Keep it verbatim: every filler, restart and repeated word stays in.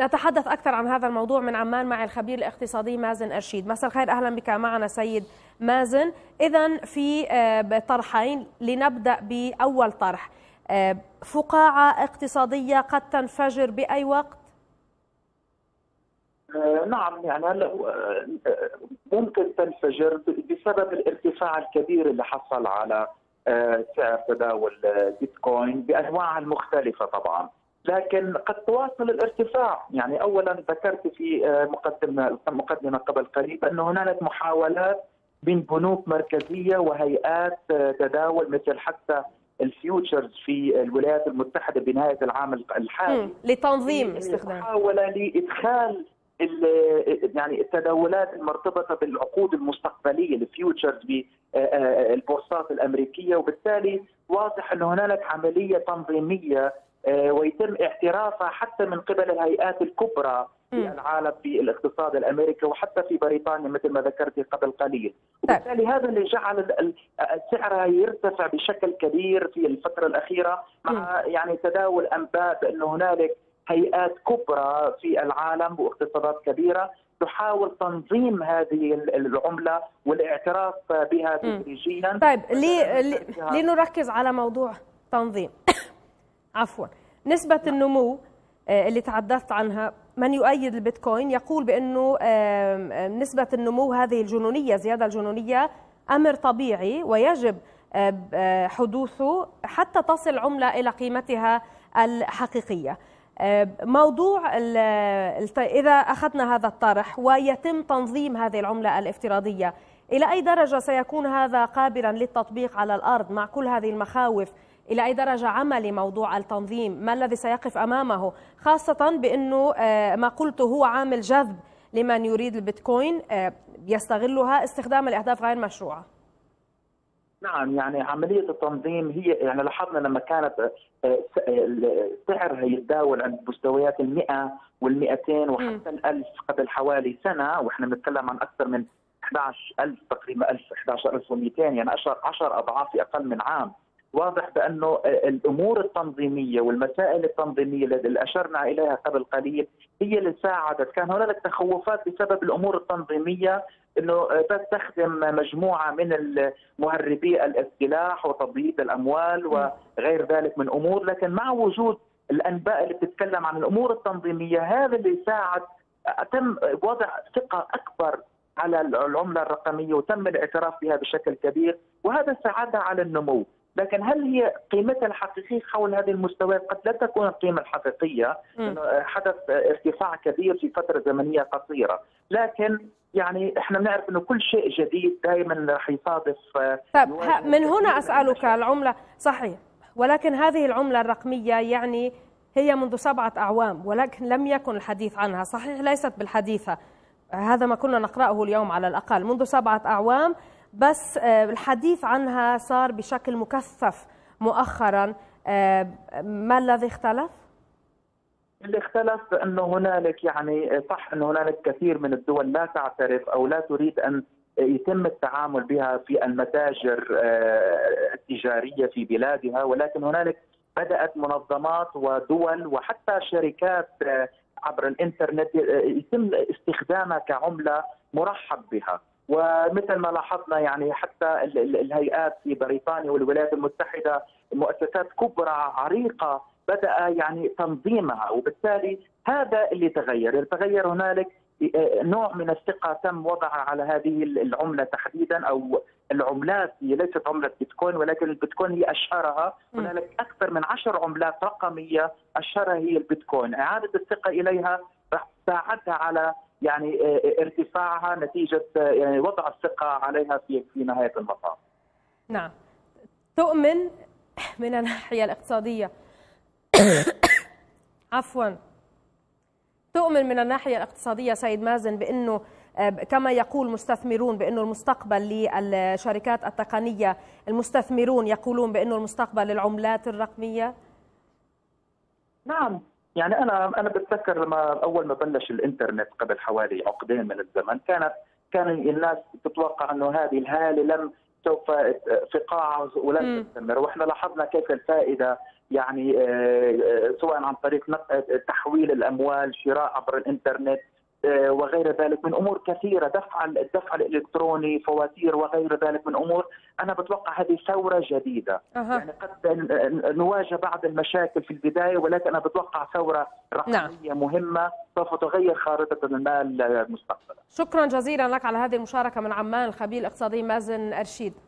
نتحدث أكثر عن هذا الموضوع من عمان مع الخبير الاقتصادي مازن ارشيد. مساء الخير، أهلا بك معنا سيد مازن. إذن في طرحين، لنبدأ بأول طرح، فقاعة اقتصادية قد تنفجر بأي وقت؟ نعم، يعني هلا ممكن تنفجر بسبب الارتفاع الكبير اللي حصل على سعر تداول بيتكوين بانواعها المختلفه طبعا، لكن قد تواصل الارتفاع. يعني اولا ذكرت في مقدمه مقدمه قبل قليل ان هنالك محاولات من بنوك مركزيه وهيئات تداول مثل حتى الفيوتشرز في الولايات المتحده بنهايه العام الحالي لتنظيم استخدام محاوله لادخال يعني التداولات المرتبطه بالعقود المستقبليه الفيوتشرز بالبورصات الامريكيه، وبالتالي واضح ان هنالك عمليه تنظيميه ويتم اعترافها حتى من قبل الهيئات الكبرى في العالم بالاقتصاد الامريكي وحتى في بريطانيا مثل ما ذكرت قبل قليل، وبالتالي هذا اللي جعل سعرها يرتفع بشكل كبير في الفتره الاخيره مع يعني تداول انباء بان هنالك هيئات كبرى في العالم واقتصادات كبيرة تحاول تنظيم هذه العملة والاعتراف بها تدريجيا. طيب لي لي لنركز على موضوع تنظيم عفوا نسبة النمو اللي تحدثت عنها. من يؤيد البيتكوين يقول بأنه نسبة النمو هذه الجنونية، زيادة الجنونية، أمر طبيعي ويجب حدوثه حتى تصل عملة إلى قيمتها الحقيقية. موضوع إذا أخذنا هذا الطرح ويتم تنظيم هذه العملة الافتراضية، إلى أي درجة سيكون هذا قابلا للتطبيق على الأرض مع كل هذه المخاوف؟ إلى أي درجة عملي موضوع التنظيم؟ ما الذي سيقف أمامه؟ خاصة بأنه ما قلته هو عامل جذب لمن يريد البيتكوين يستغلها استخدام الأهداف غير مشروعة. نعم، يعني عملية التنظيم هي يعني لاحظنا لما كانت سعرها يتداول عند مستويات المئة والمئتين وحتى الألف قبل حوالي سنة، وإحنا بنتكلم عن أكثر من أحد عشر ألف تقريبا، ألف أحد عشر ألف ومئتين، يعني عشرة أضعاف في أقل من عام. واضح بأنه الأمور التنظيمية والمسائل التنظيمية اللي أشرنا إليها قبل قليل هي اللي ساعدت. كان هناك تخوفات بسبب الأمور التنظيمية أنه تستخدم مجموعة من مهربي السلاح وتبييض الأموال وغير ذلك من أمور، لكن مع وجود الأنباء اللي بتتكلم عن الأمور التنظيمية هذا اللي ساعد تم وضع ثقة أكبر على العملة الرقمية وتم الاعتراف بها بشكل كبير، وهذا ساعدها على النمو. لكن هل هي قيمتها الحقيقيه حول هذه المستويات؟ قد لا تكون القيمه الحقيقيه، حدث ارتفاع كبير في فتره زمنيه قصيره، لكن يعني احنا بنعرف انه كل شيء جديد دائما راح يصادف. طب من هنا اسالك، العمله صحيح، ولكن هذه العمله الرقميه يعني هي منذ سبعه اعوام ولكن لم يكن الحديث عنها، صحيح ليست بالحديثه، هذا ما كنا نقراه اليوم على الاقل، منذ سبعه اعوام، بس الحديث عنها صار بشكل مكثف مؤخرا. ما الذي اختلف؟ اللي اختلف انه هنالك يعني صح انه هنالك كثير من الدول لا تعترف او لا تريد ان يتم التعامل بها في المتاجر التجارية في بلادها، ولكن هنالك بدأت منظمات ودول وحتى شركات عبر الانترنت يتم استخدامها كعملة مرحب بها. ومثل ما لاحظنا يعني حتى الهيئات في بريطانيا والولايات المتحدة مؤسسات كبرى عريقة بدأ يعني تنظيمها، وبالتالي هذا اللي تغير. تغير هنالك نوع من الثقة تم وضعها على هذه العملة تحديدا أو العملات. هي ليست عملة بيتكوين ولكن البيتكوين هي أشهرها، هنالك أكثر من عشر عملات رقمية أشهرها هي البيتكوين. إعادة الثقة إليها راح تساعدها على يعني ارتفاعها نتيجة يعني وضع الثقة عليها في في نهاية المطاف. نعم، تؤمن من الناحية الاقتصادية عفوا تؤمن من الناحية الاقتصادية سيد مازن بأنه كما يقول مستثمرون بأنه المستقبل للشركات التقنية، المستثمرون يقولون بأنه المستقبل للعملات الرقمية؟ نعم، يعني أنا أنا بتذكر لما أول ما بلش الإنترنت قبل حوالي عقدين من الزمن كانت كان الناس تتوقع أنه هذه الهالة لم سوف فقاعة ولن تستمر، وإحنا لاحظنا كيف الفائدة يعني سواء عن طريق تحويل الأموال، شراء عبر الإنترنت وغير ذلك من امور كثيره، دفع الدفع الالكتروني، فواتير وغير ذلك من امور. انا بتوقع هذه ثوره جديده، أه. يعني قد نواجه بعض المشاكل في البدايه، ولكن انا بتوقع ثوره رقميه نعم. مهمه سوف تغير خارطه المال مستقبلا. شكرا جزيلا لك على هذه المشاركه من عمان الخبير الاقتصادي مازن ارشيد.